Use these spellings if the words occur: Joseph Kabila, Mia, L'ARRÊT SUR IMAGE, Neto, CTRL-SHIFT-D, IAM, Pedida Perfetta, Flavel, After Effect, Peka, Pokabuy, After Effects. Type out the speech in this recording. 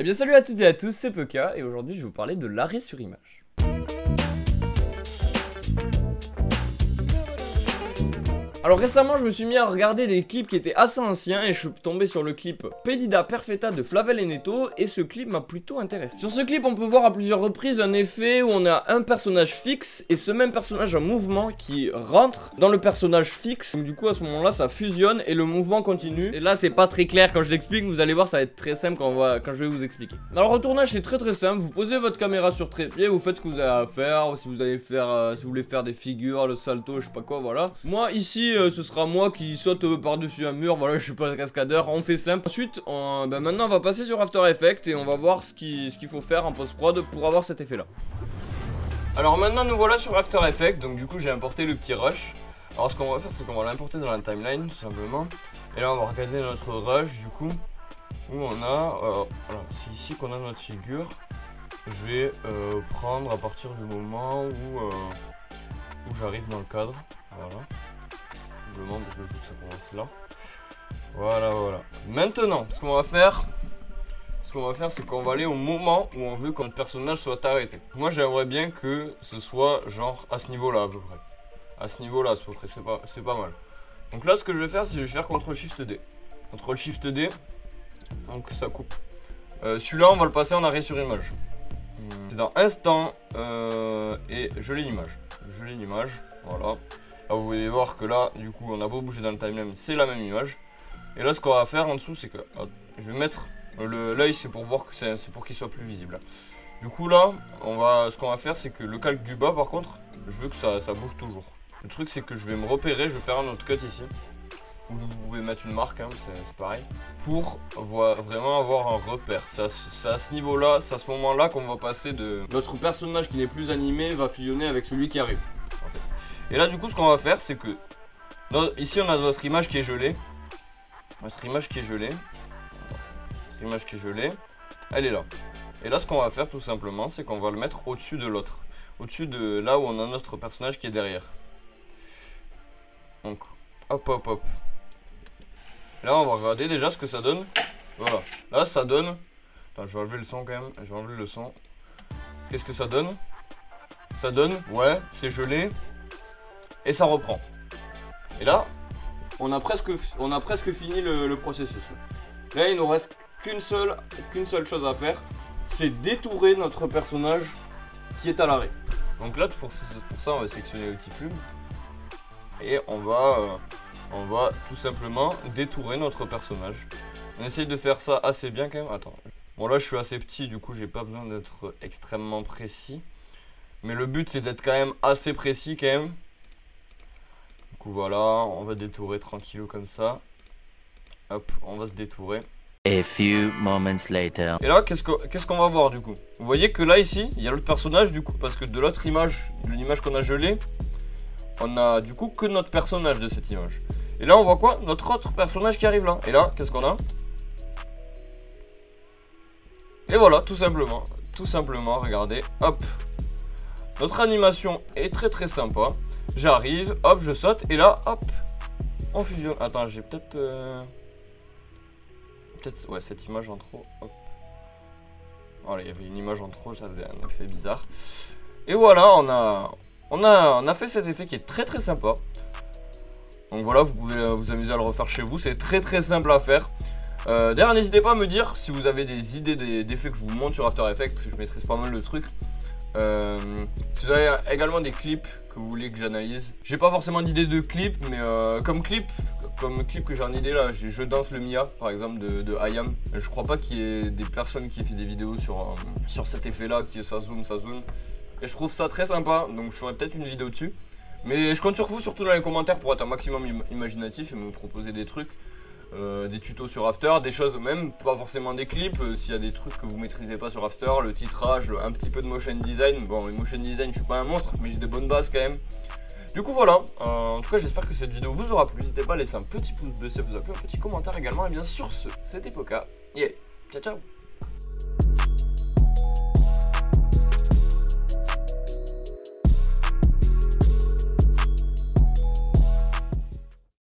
Eh bien salut à toutes et à tous, c'est Peka et aujourd'hui je vais vous parler de l'arrêt sur image. Alors récemment je me suis mis à regarder des clips qui étaient assez anciens et je suis tombé sur le clip Pedida Perfetta de Flavel et Neto et ce clip m'a plutôt intéressé. Sur ce clip on peut voir à plusieurs reprises un effet où on a un personnage fixe et ce même personnage en mouvement qui rentre dans le personnage fixe. Donc du coup à ce moment là ça fusionne et le mouvement continue. Et là c'est pas très clair quand je l'explique, vous allez voir ça va être très simple quand je vais vous expliquer. Alors au tournage c'est très simple, vous posez votre caméra sur trépied, vous faites ce que vous avez à faire, si vous allez faire, si vous voulez faire des figures, le salto, je sais pas quoi, voilà. Moi ici ce sera moi qui saute par-dessus un mur, voilà, je suis pas cascadeur, on fait simple. Ensuite, maintenant on va passer sur After Effects et on va voir ce qu'il faut faire en post-prod pour avoir cet effet-là. Alors maintenant nous voilà sur After Effects, donc du coup j'ai importé le petit rush. Alors ce qu'on va faire c'est qu'on va l'importer dans la timeline tout simplement. Et là on va regarder notre rush du coup, où on a, c'est ici qu'on a notre figure. Je vais prendre à partir du moment où j'arrive dans le cadre, voilà. Parce que je veux que ça commence là. Voilà. Maintenant, ce qu'on va faire, c'est qu'on va aller au moment où on veut que notre personnage soit arrêté. Moi, j'aimerais bien que ce soit genre à ce niveau-là à peu près. À ce niveau-là, c'est pas mal. Donc là, ce que je vais faire, c'est que je vais faire CTRL-SHIFT-D. CTRL-SHIFT-D. Donc ça coupe. Celui-là, on va le passer en arrêt sur image. C'est dans instant et geler l'image. Geler l'image. Voilà. Là, vous pouvez voir que là, du coup, on a beau bouger dans le timeline, c'est la même image. Et là, ce qu'on va faire en dessous, c'est que je vais mettre l'œil, c'est pour voir que c'est pour qu'il soit plus visible. Du coup, là, ce qu'on va faire, c'est que le calque du bas, par contre, je veux que ça bouge toujours. Le truc, c'est que je vais me repérer, je vais faire un autre cut ici. Vous pouvez mettre une marque, hein, c'est pareil. Pour vraiment avoir un repère. C'est à ce niveau-là, c'est à ce moment-là qu'on va passer de. Notre personnage qui n'est plus animé va fusionner avec celui qui arrive. En fait. Et là du coup ce qu'on va faire c'est que ici on a notre image qui est gelée. Notre image qui est gelée, elle est là. Et là ce qu'on va faire tout simplement c'est qu'on va le mettre au-dessus de l'autre. Au-dessus de là où on a notre personnage qui est derrière. Donc hop. Là on va regarder déjà ce que ça donne. Voilà. Là ça donne. Attends, je vais enlever le son quand même. Je vais enlever le son. Qu'est-ce que ça donne? Ça donne. Ouais, c'est gelé. Et ça reprend. Et là, on a presque fini le processus. Là, il nous reste qu'une seule chose à faire, c'est détourer notre personnage qui est à l'arrêt. Donc là, pour ça, on va sélectionner l'outil plume et on va tout simplement détourer notre personnage. On essaye de faire ça assez bien quand même. Attends. Bon là, je suis assez petit, du coup, j'ai pas besoin d'être extrêmement précis. Mais le but, c'est d'être quand même assez précis quand même. Du coup voilà, on va détourer tranquillou comme ça. Hop, on va se détourer. A few moments later. Et là, qu'est-ce qu'on va voir du coup? Vous voyez que là ici, il y a l'autre personnage du coup, parce que de l'autre image, de l'image qu'on a gelée, on a du coup que notre personnage de cette image. Et là, on voit quoi? Notre autre personnage qui arrive là. Et là, qu'est-ce qu'on a? Et voilà, tout simplement, regardez, hop. Notre animation est très sympa. J'arrive, hop, je saute, et là, hop, on fusionne. Attends, j'ai peut-être... Peut-être, ouais, cette image en trop, hop. Voilà, il y avait une image en trop, ça faisait un effet bizarre. Et voilà, on a fait cet effet qui est très sympa. Donc voilà, vous pouvez vous amuser à le refaire chez vous, c'est très simple à faire. D'ailleurs, n'hésitez pas à me dire si vous avez des idées d'effets que je vous montre sur After Effects, je maîtrise pas mal le truc. Si vous avez également des clips que vous voulez que j'analyse, j'ai pas forcément d'idée de clip, mais comme clip que j'ai en idée là, je danse le Mia par exemple de IAM. Je crois pas qu'il y ait des personnes qui aient fait des vidéos sur cet effet là, qui ça zoom, et je trouve ça très sympa, donc je ferai peut-être une vidéo dessus. Mais je compte sur vous, surtout dans les commentaires, pour être un maximum imaginatif et me proposer des trucs. Des tutos sur After, des choses même, pas forcément des clips, s'il y a des trucs que vous maîtrisez pas sur After, le titrage, un petit peu de motion design. Bon, le motion design, je suis pas un monstre, mais j'ai des bonnes bases quand même. Du coup voilà, en tout cas j'espère que cette vidéo vous aura plu, n'hésitez pas à laisser un petit pouce bleu si ça vous a plu, un petit commentaire également, et bien sur ce, c'était Poka, yeah, ciao ciao.